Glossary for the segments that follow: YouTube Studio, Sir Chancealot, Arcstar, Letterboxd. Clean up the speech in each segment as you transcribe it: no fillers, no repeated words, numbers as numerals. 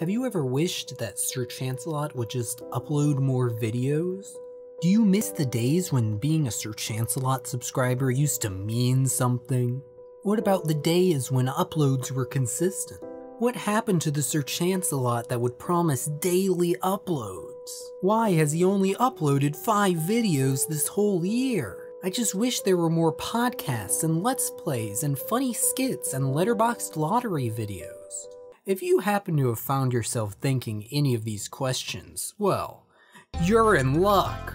Have you ever wished that Sir Chancealot would just upload more videos? Do you miss the days when being a Sir Chancealot subscriber used to mean something? What about the days when uploads were consistent? What happened to the Sir Chancealot that would promise daily uploads? Why has he only uploaded 5 videos this whole year? I just wish there were more podcasts and Let's Plays and funny skits and Letterboxd lottery videos. If you happen to have found yourself thinking any of these questions, well, you're in luck!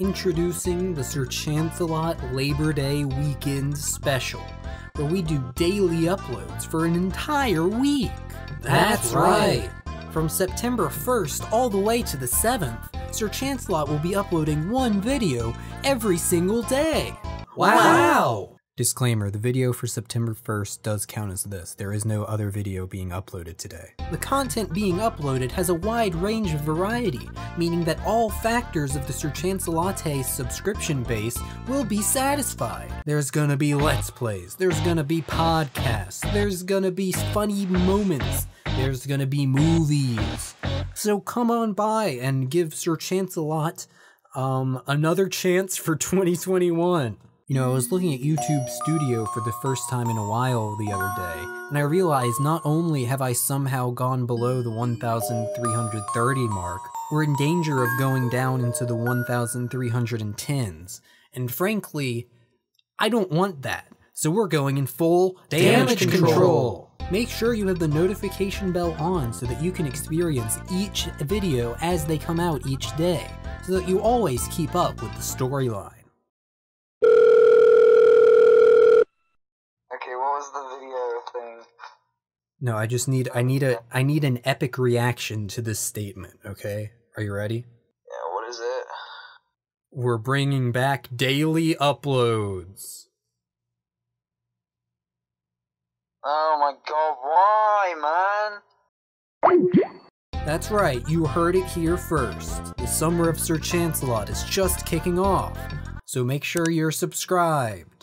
Introducing the Sir Chancealot Labor Day Weekend Special, where we do daily uploads for an entire week! That's right! From September 1st all the way to the 7th, Sir Chancealot will be uploading 1 video every single day! Wow! Disclaimer, the video for September 1st does count as this. There is no other video being uploaded today. The content being uploaded has a wide range of variety, meaning that all factors of the Sir Chancealot's subscription base will be satisfied. There's gonna be Let's Plays, there's gonna be podcasts, there's gonna be funny moments, there's gonna be movies. So come on by and give Sir Chancealot, another chance for 2021. You know, I was looking at YouTube Studio for the first time in a while the other day, and I realized not only have I somehow gone below the 1,330 mark, we're in danger of going down into the 1,310s. And frankly, I don't want that. So we're going in full damage control. Make sure you have the notification bell on so that you can experience each video as they come out each day, so that you always keep up with the storyline. No, I just need, I need an epic reaction to this statement, okay? Are you ready? Yeah, what is it? We're bringing back daily uploads. Oh my god, why, man? That's right, you heard it here first. The summer of Sir Chancealot is just kicking off, so make sure you're subscribed.